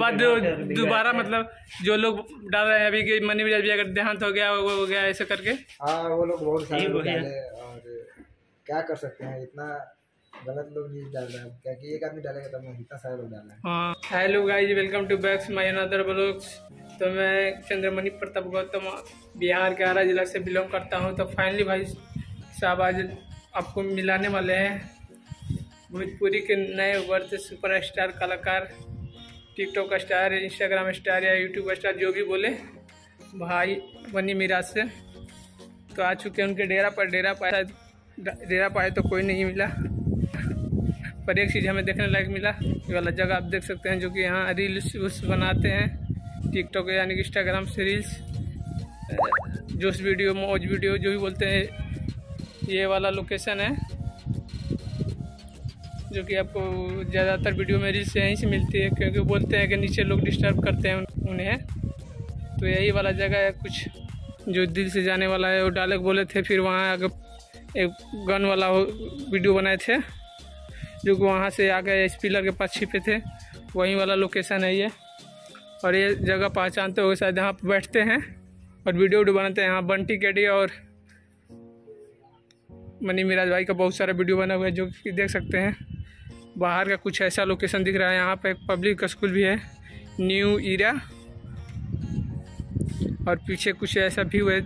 बाद दोबारा मतलब जो लोग डाल रहे हैं अभी कि मनी मिराज भी अगर देहांत हो गया वो हो गया ऐसे करके, हाँ वो लोग बहुत सारे लोग डाले और क्या कर सकते हैं, इतना गलत लोग न्यूज़ डाल रहे हैं, क्या कि एक आदमी डालेगा तब इतना सारे लोग डाल रहे हैं। हाँ hello guys, welcome to back my another blogs. तो मैं चंद्रमणि प्रताप गौतम बिहार के आरा जिला से बिलोंग करता हूँ। तो फाइनली भाई साहब आज आपको मिलाने वाले हैं भोजपुरी के नए वर्थ सुपर स्टार कलाकार, टिकटॉक स्टार, इंस्टाग्राम स्टार या यूट्यूब स्टार जो भी बोले, भाई मनी मिराज से। तो आ चुके हैं उनके डेरा पर आए तो कोई नहीं मिला, पर एक चीज़ हमें देखने लायक मिला, ये वाला जगह आप देख सकते हैं जो कि यहाँ रील्स उस बनाते हैं, टिकटॉक यानी कि इंस्टाग्राम से रील्स, जोश वीडियो, मौज वीडियो जो भी बोलते हैं। ये वाला लोकेशन है जो कि आपको ज़्यादातर वीडियो में रील्स यहीं से मिलती है, क्योंकि बोलते हैं कि नीचे लोग डिस्टर्ब करते हैं उन्हें। तो यही वाला जगह है, कुछ जो दिल से जाने वाला है वो डाले बोले थे, फिर वहाँ आगे एक गन वाला वीडियो बनाए थे जो कि वहाँ से आगे इस पिलर के पास छिपे थे, वहीं वाला लोकेशन है ये। और ये जगह पहचानते हुए शायद यहाँ बैठते हैं और वीडियो बनाते हैं। यहाँ बंटी केडी और मनी मिराज भाई का बहुत सारा वीडियो बना हुआ है जो कि देख सकते हैं। बाहर का कुछ ऐसा लोकेशन दिख रहा है, यहाँ पर पब्लिक स्कूल भी है, न्यू ईरा, और पीछे कुछ ऐसा व्यू है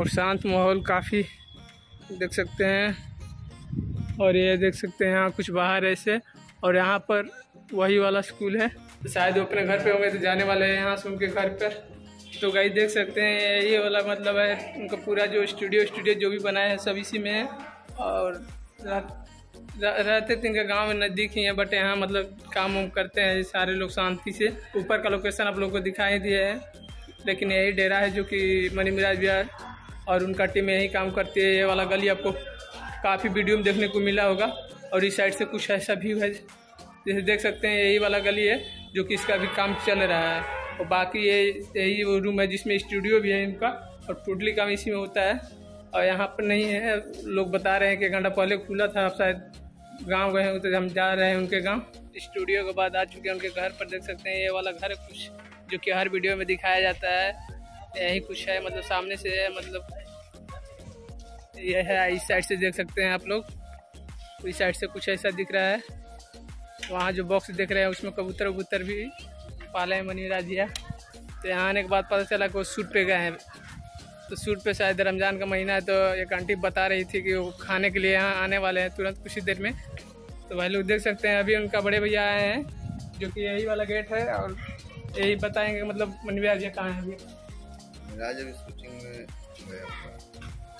और शांत माहौल काफ़ी देख सकते हैं। और ये देख सकते हैं यहाँ कुछ बाहर ऐसे, और यहाँ पर वही वाला स्कूल है, शायद वो अपने घर पे होंगे तो जाने वाले हैं यहाँ से उनके घर पर। तो गाइस देख सकते हैं ये वाला मतलब है उनका पूरा जो स्टूडियो जो भी बनाया है सब इसी में है। और रहते तो इनका गाँव में नज़दीक ही है, बट यहाँ मतलब काम वाम करते हैं सारे लोग शांति से। ऊपर का लोकेशन आप लोगों को दिखाई दिया है, लेकिन यही डेरा है जो कि मनी मिराज बिहार और उनका टीम यही काम करती है। ये वाला गली आपको काफ़ी वीडियो में देखने को मिला होगा। और इस साइड से कुछ ऐसा व्यू है जैसे देख सकते हैं, यही वाला गली है जो कि इसका भी काम चल रहा है। और बाकी ये यही वो रूम है जिसमें स्टूडियो भी है इनका, और टोटली काम इसी में होता है। और यहाँ पर नहीं है, लोग बता रहे हैं कि एक घंटा पहले खुला था, आप शायद गाँव गए होते, हम जा रहे हैं उनके गाँव। स्टूडियो के बाद आ चुके हैं उनके घर पर, देख सकते हैं ये वाला घर है कुछ जो कि हर वीडियो में दिखाया जाता है, यही कुछ है मतलब सामने से है, मतलब यह है इस साइड से देख सकते हैं आप लोग। इस साइड से कुछ ऐसा दिख रहा है, वहाँ जो बॉक्स देख रहे हैं उसमें कबूतर भी पाले हैं मनी मिराज भैया। तो यहाँ आने के बाद पता चला कि वो शूट पे गए हैं, तो शूट पे शायद रमज़ान का महीना है, तो एक आंटी बता रही थी कि वो खाने के लिए यहाँ आने वाले हैं तुरंत कुछ ही देर में। तो भाई लोग देख सकते हैं अभी उनका बड़े भैया आए हैं जो कि यही वाला गेट है, और यही बताएँगे मतलब मनी मिराज भैया कहाँ हैं अभी।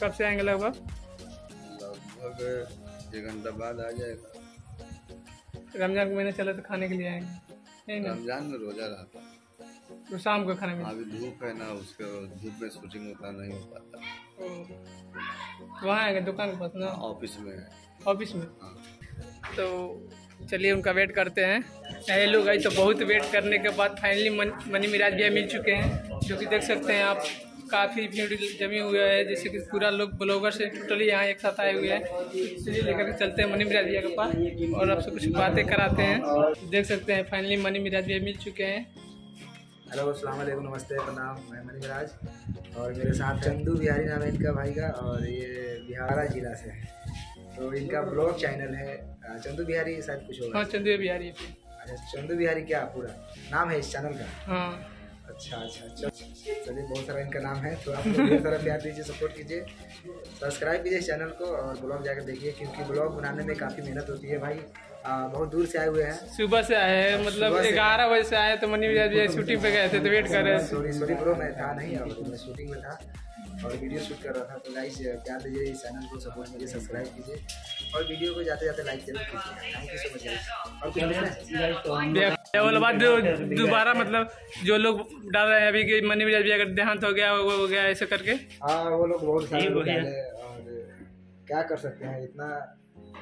कब से आएंगे लगभग 1 घंटा बाद आ जाएगा, रमजान के महीने चला तो खाने के लिए आएंगे, रमजान में रोजा रहता तो शाम को खाना मिलता। अभी धूप है ना, उसके धूप में शूटिंग उतना नहीं हो पाता। वहाँ आएंगे दुकान के पास ना, ऑफिस में हाँ। तो चलिए उनका वेट करते हैं। हेलो गाइस, तो बहुत वेट करने के बाद फाइनली मनी मिराज भैया मिल चुके हैं, जो कि देख सकते हैं आप काफ़ी भीड़ जमी हुआ है, जैसे कि पूरा लोग ब्लॉगर से टोटली यहाँ एक साथ आए हुए हैं। चलिए लेकर के चलते हैं मनी मिराज भैया के पास और आपसे कुछ बातें कराते हैं। देख सकते हैं फाइनली मनी मिराज भैया मिल चुके हैं। हेलो, अस्सलाम वालेकुम, नमस्ते, प्रणाम। मैं मनी मिराज और मेरे साथ चंदू बिहारी नाम है इनका भाई का, और ये बिहार जिला से है। तो इनका ब्लॉग चैनल है चंदू बिहारी, शायद कुछ होगा। हाँ चंदू बिहारी। अच्छा चंदू बिहारी क्या पूरा नाम है इस चैनल का? हाँ अच्छा, चलिए बहुत सारा इनका नाम है। तो आप बहुत सारा प्यार दीजिए, सपोर्ट कीजिए, सब्सक्राइब कीजिए चैनल को और ब्लॉग जाकर देखिए, क्योंकि ब्लॉग बनाने में काफ़ी मेहनत होती है भाई। बहुत दूर से आए हुए हैं, सुबह से आए हैं, मतलब 11 बजे से आए। तो मनी मिराज भैया शूटिंग पे गए थे तो वेट कर रहे हैं। सॉरी ब्रो, मैं था नहीं, मैं शूटिंग में था और वीडियो शूट कर रहा था। तो गाइस प्यार दीजिए इस चैनल को, सपोर्ट कीजिए, सब्सक्राइब कीजिए और वीडियो को जाते जाते लाइक जरूर कीजिए। Thank you so much. और वाला बात दोबारा मतलब जो लोग डाल रहे हैं अभी कि मनी मिराज भी अगर देहांत हो गया वो हो गया ऐसे करके, हाँ वो लोग बहुत सारे लोग डाले और क्या कर सकते हैं, इतना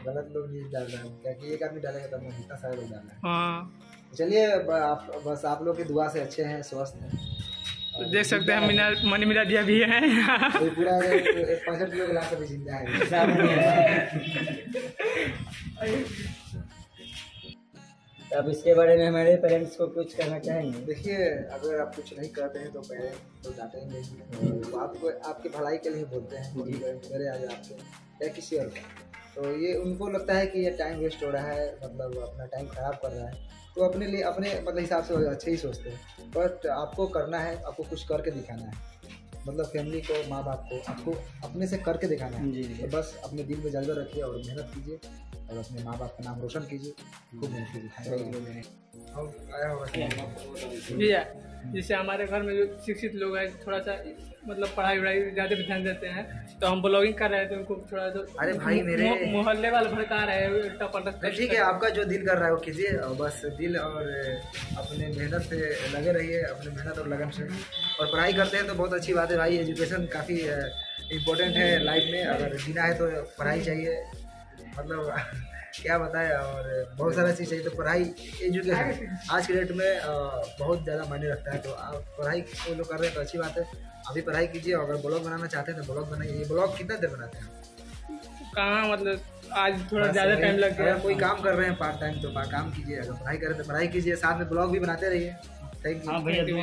गलत लोग न्यूज़ डाल रहे हैं, क्या कि एक आदमी डालेगा तब इतना सारे लोग डाल रहे हैं। हाँ चलिए, बस आप लोग की दुआ से अच्छे हैं, स्वस्थ हैं। देख सकते हैं मनी मिराज भी हैं, पूरा 65 किलो के लाख जिंदा है। तो अब इसके बारे में हमारे पेरेंट्स को कुछ कहना चाहेंगे। देखिए, अगर आप कुछ नहीं करते हैं तो पेरेंट्स तो डांटेंगे, तो आपको आपकी भलाई के लिए बोलते हैं मेरे आज आपके या किसी और का, तो ये उनको लगता है कि ये टाइम वेस्ट हो रहा है, मतलब अपना टाइम ख़राब कर रहा है, तो अपने लिए अपने मतलब हिसाब से अच्छे ही सोचते हैं। बट आपको करना है, आपको कुछ करके दिखाना है, मतलब फैमिली को, माँ बाप को, आपको अपने से करके दिखाना है। तो बस अपने दिल में जज्बा रखिए और मेहनत कीजिए और अपने माँ बाप का नाम रोशन कीजिए, खूब मेहनत कीजिए। जैसे हमारे घर में जो शिक्षित लोग हैं, थोड़ा सा मतलब पढ़ाई वढ़ाई ज़्यादा भी ध्यान देते हैं, तो हम ब्लॉगिंग कर रहे थे उनको थोड़ा सा, अरे भाई मेरे मोहल्ले वाले भड़का रहे हैं। ठीक है, आपका जो दिल कर रहा है वो कीजिए, बस दिल और अपने मेहनत से लगे रहिए, अपने मेहनत और लगन से, और पढ़ाई करते हैं तो बहुत अच्छी बात है भाई। एजुकेशन काफ़ी इम्पोर्टेंट है लाइफ में, अगर जीना है तो पढ़ाई चाहिए, मतलब क्या बताएं, और बहुत सारा चीज़ चाहिए, तो पढ़ाई एजुकेशन आज के डेट में बहुत ज़्यादा मायने रखता है। तो आप पढ़ाई वो लोग कर रहे हैं तो अच्छी बात है, अभी पढ़ाई कीजिए। अगर ब्लॉग बनाना चाहते हैं तो ब्लॉग बनाइए। ब्लॉग कितना देर बनाते हैं, कहाँ मतलब आज थोड़ा ज़्यादा टाइम लगता है। अगर कोई काम कर रहे हैं पार्ट टाइम तो काम कीजिए, अगर पढ़ाई कर रहे हैं तो पढ़ाई कीजिए, साथ में ब्लॉग भी बनाते रहिए। Thank you.